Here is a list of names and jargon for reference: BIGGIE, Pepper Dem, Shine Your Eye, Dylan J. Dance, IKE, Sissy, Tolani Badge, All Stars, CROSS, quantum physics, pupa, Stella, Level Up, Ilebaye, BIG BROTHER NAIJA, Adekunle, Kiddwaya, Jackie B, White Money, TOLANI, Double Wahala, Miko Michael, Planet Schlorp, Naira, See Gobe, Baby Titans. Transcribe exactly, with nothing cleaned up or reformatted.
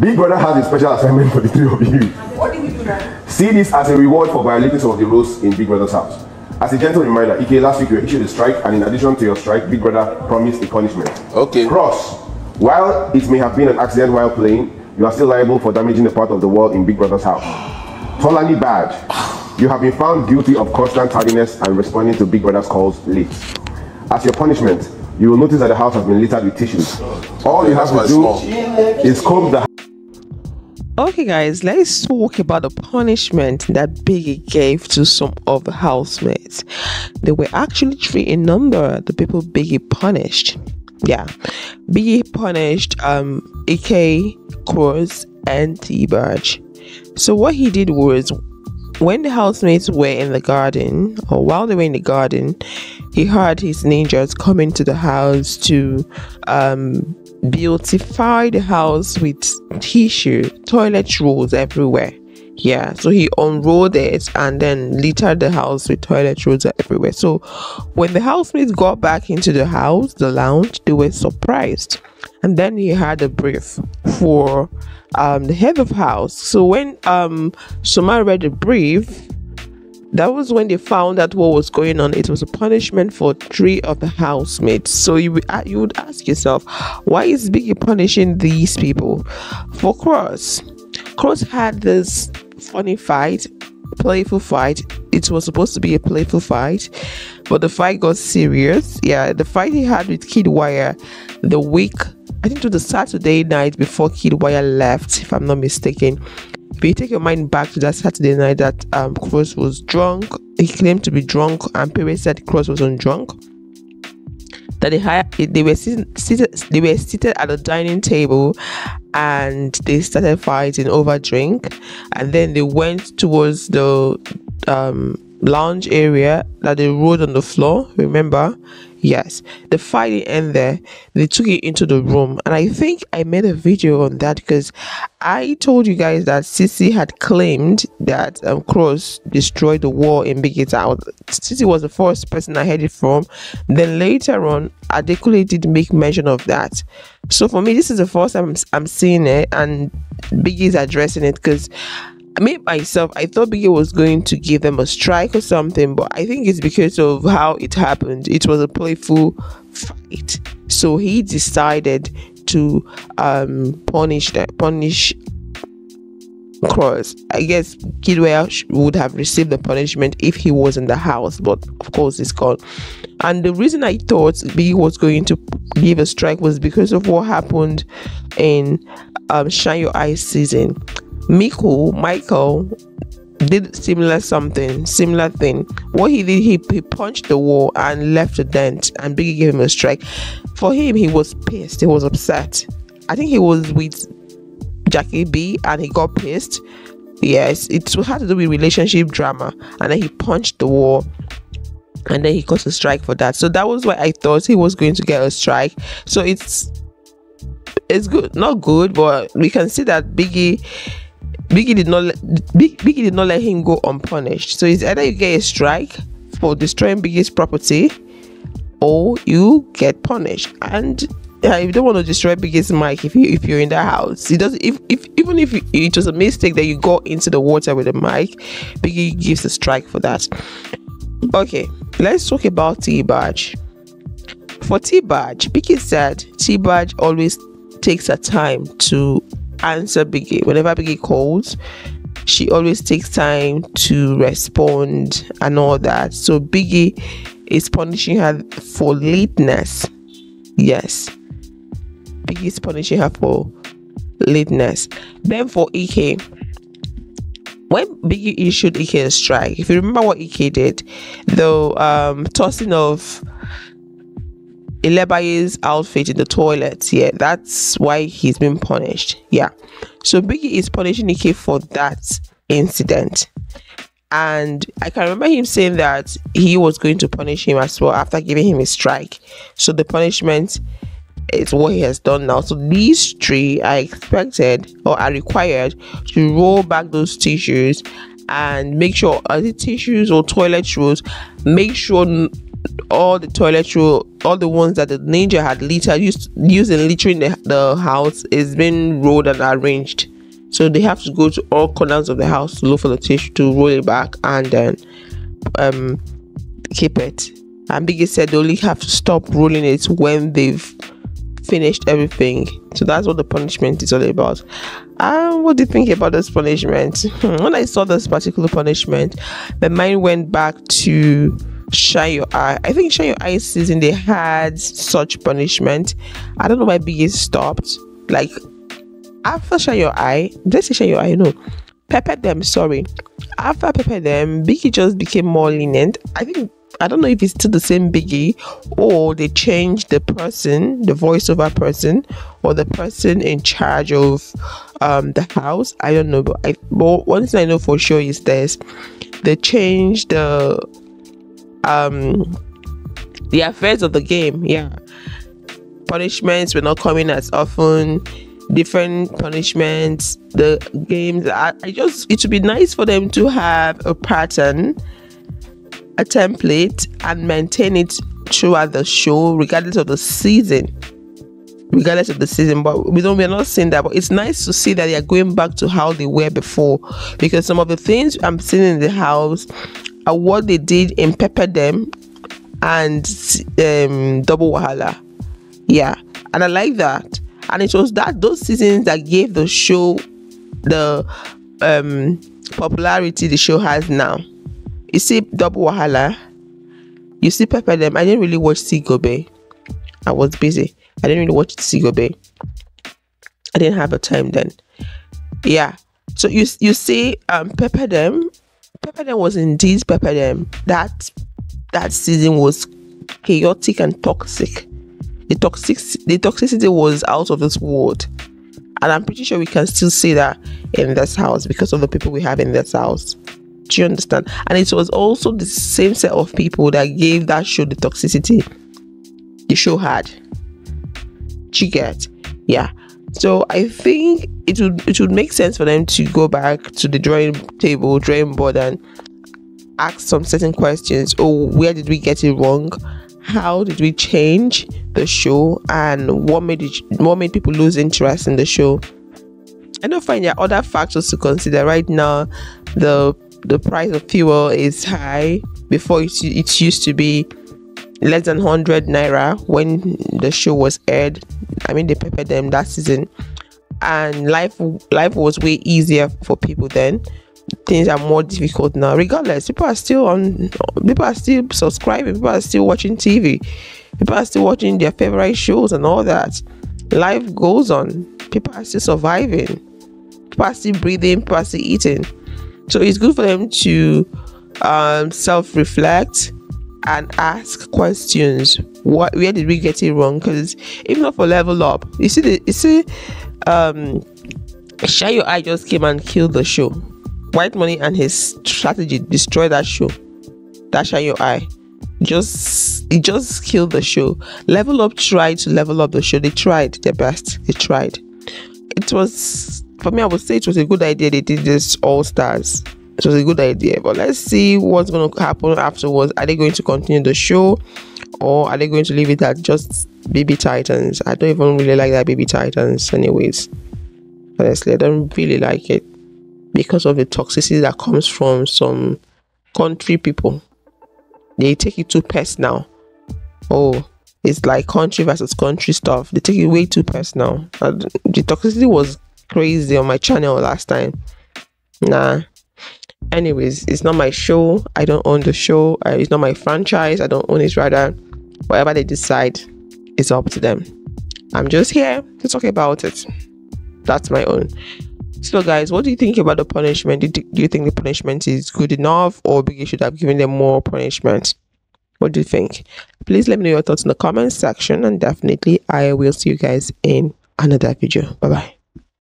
Big Brother has a special assignment for the three of you. What did we do now? See this as a reward for violating some of the rules in Big Brother's house. As a gentle reminder, I K, last week you were issued a strike, and in addition to your strike, Big Brother promised a punishment. Okay. Cross, while it may have been an accident while playing, you are still liable for damaging a part of the wall in Big Brother's house. Tolani Badge, you have been found guilty of constant tardiness and responding to Big Brother's calls late. As your punishment, you will notice that the house has been littered with tissues. All you have to do is comb the. Okay guys, let's talk about the punishment that Biggie gave to some of the housemates. There were actually three in number, the people Biggie punished. Yeah, Biggie punished um I K, CROSS and T-Badge. So what he did was, when the housemates were in the garden, or while they were in the garden, he heard his ninjas come into the house to um beautify the house with tissue, toilet rolls everywhere. Yeah, so he unrolled it and then littered the house with toilet rolls everywhere. So when the housemates got back into the house, the lounge, they were surprised. And then he had a brief for um the head of house. So when um Soma read the brief, that was when they found out what was going on. It was a punishment for three of the housemates. So you, you would ask yourself, why is Biggie punishing these people? For CROSS, CROSS had this funny fight, playful fight. It was supposed to be a playful fight, but the fight got serious. Yeah, the fight he had with Kiddwaya the week, I think it was the Saturday night before Kiddwaya left, if I'm not mistaken. But you take your mind back to that Saturday night that um, CROSS was drunk. He claimed to be drunk, and parents said CROSS wasn't drunk. That they hired, they were sitting, seated, they were seated at a dining table, and they started fighting over drink, and then they went towards the um, lounge area that they rolled on the floor. Remember? Yes, the fight didn't end there. They took it into the room, and I think I made a video on that because I told you guys that Sissy had claimed that um, CROSS destroyed the wall in Biggie's house. Sissy was the first person I heard it from. Then later on, Adekunle did make mention of that. So for me, this is the first time I'm, I'm seeing it, and Biggie's addressing it because. Me myself, I thought Biggie was going to give them a strike or something, but I think it's because of how it happened. It was a playful fight, so he decided to um punish that punish CROSS. I guess Kiddwaya would have received the punishment if he was in the house, but of course he's gone. And the reason I thought Biggie was going to give a strike was because of what happened in um Shine Your Eye season. Miko Michael did similar something, similar thing. What he did, he, he punched the wall and left a dent, and Biggie gave him a strike. For him, he was pissed, he was upset. I think he was with Jackie B and he got pissed. Yes, it had to do with relationship drama, and then he punched the wall. And then he got a strike for that. So that was why I thought he was going to get a strike. So it's it's good, not good, but we can see that Biggie Biggie did not Big, Biggie did not let him go unpunished. So it's either you get a strike for destroying Biggie's property, or you get punished. And uh, you don't want to destroy Biggie's mic if you if you're in the house. It doesn't. If, if even if you, it was a mistake that you go into the water with a mic, Biggie gives a strike for that. Okay, let's talk about T-Badge. For T-Badge, Biggie said T-Badge always takes her time to answer Biggie. Whenever Biggie calls, she always takes time to respond and all that. So Biggie is punishing her for lateness. Yes, Biggie is punishing her for lateness. Then for I K, when Biggie issued I K a strike, if you remember what I K did, the um tossing of Ilebaye's outfit in the toilet. Yeah, that's why he's been punished. Yeah, so Biggie is punishing I K for that incident, and I can remember him saying that he was going to punish him as well after giving him a strike. So the punishment is what he has done now. So these three are expected or are required to roll back those tissues and make sure, are the tissues or toilet rolls, make sure all the toilet roll, all the ones that the ninja had littered, used used in littering the, the house, is being rolled and arranged. So they have to go to all corners of the house to look for the tissue, to roll it back and then um keep it. And Biggie said they only have to stop rolling it when they've finished everything. So that's what the punishment is all about. And uh, what do you think about this punishment? When I saw this particular punishment, my mind went back to Shine Your Eye. I think Shine Your Eye season they had such punishment. I don't know why Biggie stopped. Like after Shine Your Eye, let's say Shine Your Eye, no, Pepper Dem, sorry. After Pepper Dem, Biggie just became more lenient. I think, I don't know if it's still the same Biggie or they changed the person, the voiceover person, or the person in charge of um, the house. I don't know, but, I, but one thing I know for sure is this: they changed the um the affairs of the game. Yeah, punishments were not coming as often. Different punishments, the games. I, I just it would be nice for them to have a pattern, a template, and maintain it throughout the show, regardless of the season. Regardless of the season, but we don't we're not seeing that. But it's nice to see that they are going back to how they were before, because some of the things I'm seeing in the house are what they did in Pepper Dem and um, Double Wahala. Yeah, and I like that. And it was that those seasons that gave the show the um, popularity the show has now. You see Double Wahala, you see Pepper Dem. I didn't really watch See Gobe. I was busy. I didn't really watch See Gobe. I didn't have a time then. Yeah. So you you see um, Pepper Dem. Pepper Dem was indeed Pepper Dem. That that season was chaotic and toxic. The toxic the toxicity was out of this world. And I'm pretty sure we can still see that in this house because of the people we have in this house. Do you understand? And it was also the same set of people that gave that show the toxicity the show had. Do you get? Yeah. So I think it would it would make sense for them to go back to the drawing table, drawing board, and ask some certain questions. Oh, where did we get it wrong? How did we change the show? And what made it, what made people lose interest in the show? I don't find there are other factors to consider right now. The The price of fuel is high. Before it, it used to be less than one hundred naira when the show was aired. I mean, they Pepper Dem that season, and life life was way easier for people then. Things are more difficult now. Regardless, people are still on. People are still subscribing. People are still watching T V. People are still watching their favorite shows and all that. Life goes on. People are still surviving. People are still breathing. People are still eating. So it's good for them to um, self-reflect and ask questions. What? Where did we get it wrong? Because if not for Level Up, you see, the, you see, um, Shine Your Eye just came and killed the show. White Money and his strategy destroyed that show. That Shine Your Eye just it just killed the show. Level Up tried to level up the show. They tried their best. They tried. It was. For me, I would say it was a good idea they did this All Stars. It was a good idea, but let's see what's going to happen afterwards. Are they going to continue the show, or are they going to leave it at just Baby Titans? I don't even really like that Baby Titans anyways. Honestly, I don't really like it because of the toxicity that comes from some country people. They take it too personal. Oh, it's like country versus country stuff. They take it way too personal. And the toxicity was crazy on my channel last time. Nah, anyways, it's not my show. I don't own the show. Uh, it's not my franchise. I don't own it. Rather, whatever they decide, it's up to them. I'm just here to talk about it. That's my own. So guys, what do you think about the punishment? Do you, do you think the punishment is good enough, or Biggie should have given them more punishment? What do you think? Please let me know your thoughts in the comment section, and definitely I will see you guys in another video. Bye bye.